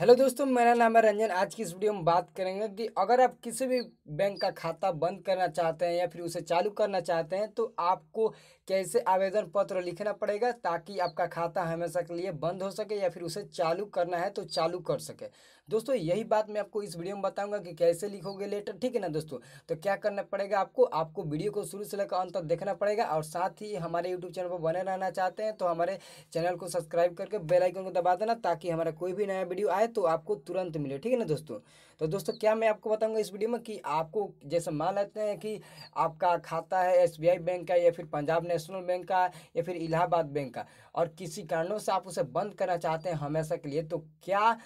Hello दोस्तों, मेरा नाम है रंजन। आज की इस वीडियो में बात करेंगे कि अगर आप किसी भी बैंक का खाता बंद करना चाहते हैं या फिर उसे चालू करना चाहते हैं तो आपको कैसे आवेदन पत्र लिखना पड़ेगा ताकि आपका खाता हमेशा के लिए बंद हो सके या फिर उसे चालू करना है तो चालू कर सके। दोस्तों यही बात मैं आपको इस वीडियो में बताऊँगा कि कैसे लिखोगे लेटर, ठीक है ना दोस्तों। तो क्या करना पड़ेगा आपको वीडियो को शुरू से लेकर अंत तक देखना पड़ेगा और साथ ही हमारे यूट्यूब चैनल पर बने रहना चाहते हैं तो हमारे चैनल को सब्सक्राइब करके बेल आइकन को दबा देना ताकि हमारा कोई भी नया वीडियो आए तो आपको तुरंत मिले, ठीक है ना दोस्तों। तो दोस्तों क्या मैं आपको बताऊंगा इस वीडियो में कि आपको जैसे मान लेते हैं कि आपका खाता है एसबीआई बैंक का या फिर पंजाब नेशनल बैंक का या फिर इलाहाबाद बैंक का और किसी कारणों से आप उसे बंद करना चाहते हैं हमेशा के लिए, तो क्या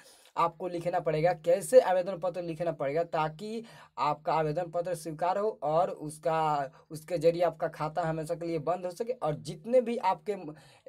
आपको लिखना पड़ेगा, कैसे आवेदन पत्र लिखना पड़ेगा ताकि आपका आवेदन पत्र स्वीकार हो और उसके जरिए आपका खाता हमेशा के लिए बंद हो सके और जितने भी आपके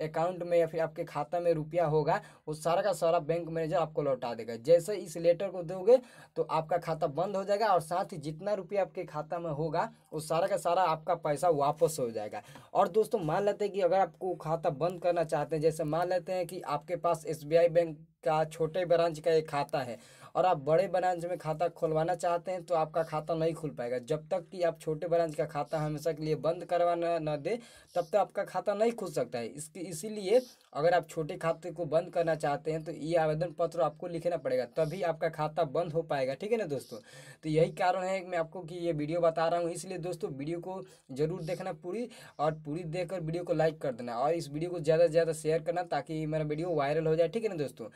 अकाउंट में या फिर आपके खाता में रुपया होगा वो सारा का सारा बैंक मैनेजर आपको लौटा देगा। जैसे इस लेटर को दोगे तो आपका खाता बंद हो जाएगा और साथ ही जितना रुपया आपके खाता में होगा वो सारा का सारा आपका पैसा वापस हो जाएगा। और दोस्तों मान लेते हैं कि अगर आपको खाता बंद करना चाहते हैं, जैसे मान लेते हैं कि आपके पास एसबीआई बैंक का छोटे ब्रांच का एक खाता है और आप बड़े ब्रांच में खाता खुलवाना चाहते हैं तो आपका खाता नहीं खुल पाएगा। जब तक कि आप छोटे ब्रांच का खाता हमेशा के लिए बंद करवाना ना दे तब तक आपका खाता नहीं खुल सकता है। इसीलिए अगर आप छोटे खाते को बंद करना चाहते हैं तो ये आवेदन पत्र आपको लिखना पड़ेगा, तभी आपका खाता बंद हो पाएगा, ठीक है ना दोस्तों। तो यही कारण है मैं आपको कि ये वीडियो बता रहा हूँ, इसलिए दोस्तों वीडियो को जरूर देखना पूरी देखकर वीडियो को लाइक कर देना और इस वीडियो को ज़्यादा से ज़्यादा शेयर करना ताकि मेरा वीडियो वायरल हो जाए, ठीक है ना दोस्तों।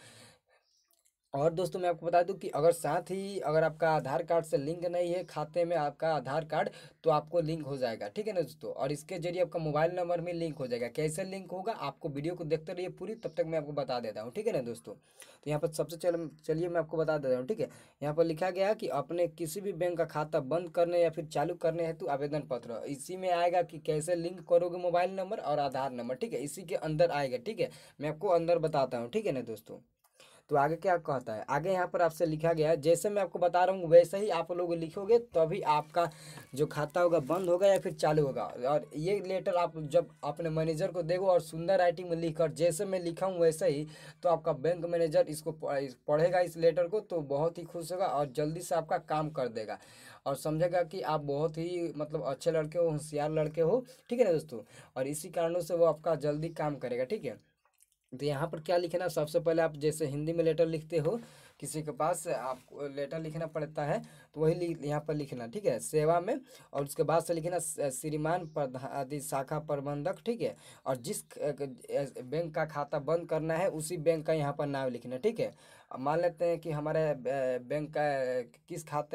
और दोस्तों मैं आपको बता दूं कि अगर आपका आधार कार्ड से लिंक नहीं है खाते में आपका आधार कार्ड तो आपको लिंक हो जाएगा, ठीक है ना दोस्तों। और इसके जरिए आपका मोबाइल नंबर में लिंक हो जाएगा। कैसे लिंक होगा आपको वीडियो को देखते रहिए पूरी, तब तक मैं आपको बता देता हूँ, ठीक है ना दोस्तों। तो यहाँ पर सबसे चलिए मैं आपको बता देता हूँ, ठीक है। यहाँ पर लिखा गया कि अपने किसी भी बैंक का खाता बंद करने या फिर चालू करने हेतु आवेदन पत्र, इसी में आएगा कि कैसे लिंक करोगे मोबाइल नंबर और आधार नंबर, ठीक है, इसी के अंदर आएगा, ठीक है। मैं आपको अंदर बताता हूँ, ठीक है ना दोस्तों। तो आगे क्या कहता है, आगे यहाँ पर आपसे लिखा गया है, जैसे मैं आपको बता रहा हूँ वैसे ही आप लोग लिखोगे तभी आपका जो खाता होगा बंद होगा या फिर चालू होगा। और ये लेटर आप जब अपने मैनेजर को दोगे और सुंदर राइटिंग में लिखकर, जैसे मैं लिखा हूँ वैसे ही, तो आपका बैंक मैनेजर इसको पढ़ेगा इस लेटर को तो बहुत ही खुश होगा और जल्दी से आपका काम कर देगा और समझेगा कि आप बहुत ही अच्छे लड़के हो, होशियार लड़के हो, ठीक है ना दोस्तों। और इसी कारणों से वो आपका जल्दी काम करेगा, ठीक है। तो यहाँ पर क्या लिखना, सबसे पहले आप जैसे हिंदी में लेटर लिखते हो किसी के पास आपको लेटर लिखना पड़ता है तो वही यहाँ पर लिखना, ठीक है, सेवा में। और उसके बाद से लिखना श्रीमान प्रधान शाखा प्रबंधक, ठीक है। और जिस बैंक का खाता बंद करना है उसी बैंक का यहाँ पर नाम लिखना, ठीक है। मान लेते हैं कि हमारे बैंक का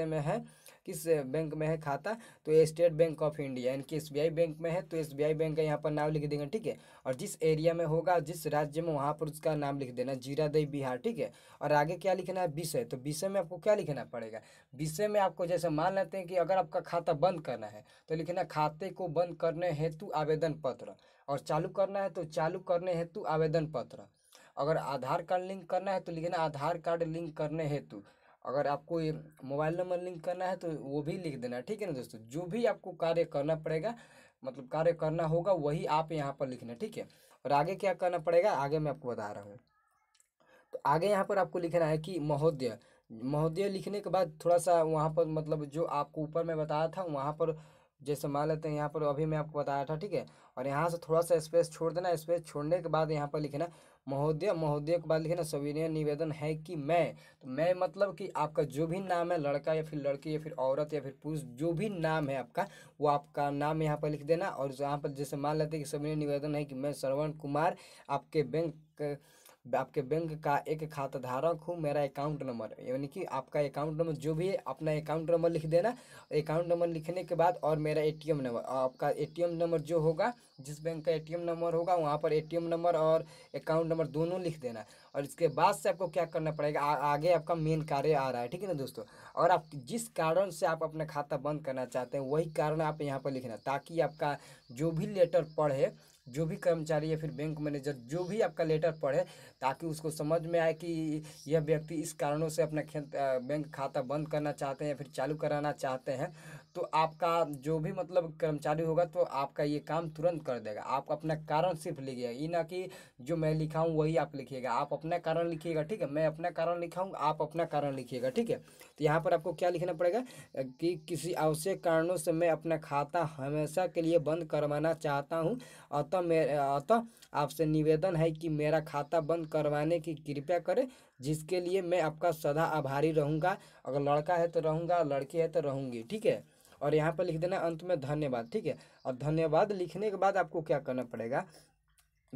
किस बैंक में है खाता, तो स्टेट बैंक ऑफ इंडिया यानी कि एसबीआई बैंक में है तो एसबीआई बैंक का यहाँ पर नाम लिख देंगे, ठीक है। और जिस एरिया में होगा, जिस राज्य में, वहाँ पर उसका नाम लिख देना, जीरादेई बिहार, ठीक है। और आगे क्या लिखना है, विषय। तो विषय में आपको क्या लिखना पड़ेगा, विषय में आपको जैसे मान लेते हैं कि अगर आपका खाता बंद करना है तो लिखना खाते को बंद करने हेतु आवेदन पत्र, और चालू करना है तो चालू करने हेतु आवेदन पत्र। अगर आधार कार्ड लिंक करना है तो लिखना आधार कार्ड लिंक करने हेतु। अगर आपको मोबाइल नंबर लिंक करना है तो वो भी लिख देना, ठीक है ना दोस्तों। जो भी आपको कार्य करना पड़ेगा, कार्य करना होगा वही आप यहाँ पर लिखना, ठीक है। और आगे क्या करना पड़ेगा, आगे मैं आपको बता रहा हूँ। तो आगे यहाँ पर आपको लिखना है कि महोदय, महोदय लिखने के बाद थोड़ा सा वहाँ पर जो आपको ऊपर मैं बताया था वहाँ पर जैसे मान लेते हैं यहाँ पर अभी मैं आपको बताया था, ठीक है। और यहाँ से थोड़ा सा स्पेस छोड़ देना, स्पेस छोड़ने के बाद यहाँ पर लिखना महोदय, महोदय के बाद लिखना सविनय निवेदन है कि मैं, तो मैं कि आपका जो भी नाम है, लड़का या फिर लड़की या फिर औरत या फिर पुरुष, जो भी नाम है आपका वो आपका नाम यहाँ पर लिख देना। और यहाँ पर जैसे मान लेते हैं कि सविनय निवेदन है कि मैं श्रवण कुमार आपके बैंक का एक खाता धारक हूँ, मेरा अकाउंट नंबर, यानी कि आपका अकाउंट नंबर जो भी है अपना अकाउंट नंबर लिख देना। अकाउंट नंबर लिखने के बाद और मेरा एटीएम नंबर, आपका एटीएम नंबर जो होगा, जिस बैंक का एटीएम नंबर होगा वहाँ पर एटीएम नंबर और अकाउंट नंबर दोनों लिख देना। और इसके बाद से आपको क्या करना पड़ेगा, आगे आपका मेन कार्य आ रहा है, ठीक है ना दोस्तों। और आप जिस कारण से आप अपना खाता बंद करना चाहते हैं वही कारण आप यहाँ पर लिखना ताकि आपका जो भी लेटर पढ़े, जो भी कर्मचारी या फिर बैंक मैनेजर जो भी आपका लेटर पढ़े ताकि उसको समझ में आए कि यह व्यक्ति इस कारणों से अपना बैंक खाता बंद करना चाहते हैं या फिर चालू कराना चाहते हैं तो आपका जो भी मतलब कर्मचारी होगा तो आपका ये काम तुरंत कर देगा। आप अपना कारण सिर्फ लिखिएगा, ये ना कि जो मैं लिखा हूँ वही आप लिखिएगा। आप अपना कारण लिखिएगा, ठीक है। मैं अपना कारण लिखा हूँ, आप अपना कारण लिखिएगा, ठीक है। तो यहाँ पर आपको क्या लिखना पड़ेगा कि किसी आवश्यक कारणों से मैं अपना खाता हमेशा के लिए बंद करवाना चाहता हूँ, अतः आपसे निवेदन है कि मेरा खाता बंद करवाने की कृपया करें, जिसके लिए मैं आपका सदा आभारी रहूँगा। अगर लड़का है तो रहूँगा, लड़की है तो रहूँगी, ठीक है। और यहाँ पर लिख देना अंत में धन्यवाद, ठीक है। और धन्यवाद लिखने के बाद आपको क्या करना पड़ेगा,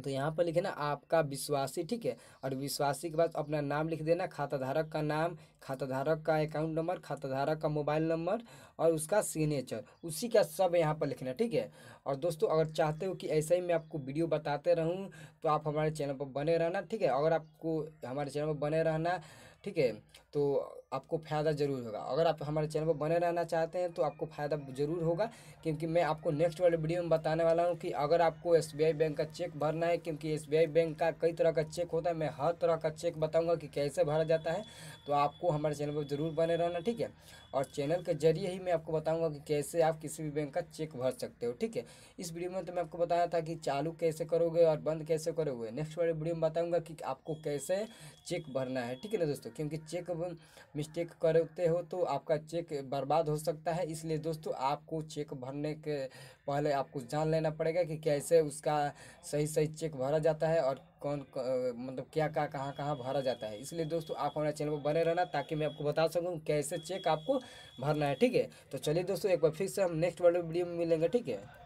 तो यहाँ पर लिखना आपका विश्वासी, ठीक है। और विश्वासी के बाद अपना नाम लिख देना, खाताधारक का नाम, खाताधारक का अकाउंट नंबर, खाताधारक का मोबाइल नंबर और उसका सिग्नेचर, उसी का सब यहाँ पर लिखना, ठीक है। और दोस्तों अगर चाहते हो कि ऐसे ही मैं आपको वीडियो बताते रहूँ तो आप हमारे चैनल पर बने रहना, ठीक है। अगर आपको हमारे चैनल पर बने रहना, ठीक है, तो आपको फ़ायदा ज़रूर होगा। अगर आप हमारे चैनल पर बने रहना चाहते हैं तो आपको फ़ायदा ज़रूर होगा, क्योंकि मैं आपको नेक्स्ट वाले वीडियो में बताने वाला हूं कि अगर आपको SBI बैंक का चेक भरना है, क्योंकि SBI बैंक का कई तरह का चेक होता है, मैं हर तरह का चेक बताऊंगा कि कैसे भरा जाता है। तो आपको हमारे चैनल पर ज़रूर बने रहना, ठीक है। और चैनल के जरिए ही मैं आपको बताऊँगा कि कैसे आप किसी भी बैंक का चेक भर सकते हो, ठीक है। इस वीडियो में तो मैं आपको बताया था कि चालू कैसे करोगे और बंद कैसे करोगे, नेक्स्ट वाले वीडियो में बताऊँगा कि आपको कैसे चेक भरना है, ठीक है ना दोस्तों। क्योंकि चेक मिस्टेक करते हो तो आपका चेक बर्बाद हो सकता है, इसलिए दोस्तों आपको चेक भरने के पहले आपको जान लेना पड़ेगा कि कैसे उसका सही सही चेक भरा जाता है और कौन मतलब क्या क्या कहाँ भरा जाता है। इसलिए दोस्तों आप हमारे चैनल पर बने रहना ताकि मैं आपको बता सकूँ कैसे चेक आपको भरना है, ठीक है। तो चलिए दोस्तों एक बार फिर से हम नेक्स्ट वाले वीडियो में मिलेंगे, ठीक है।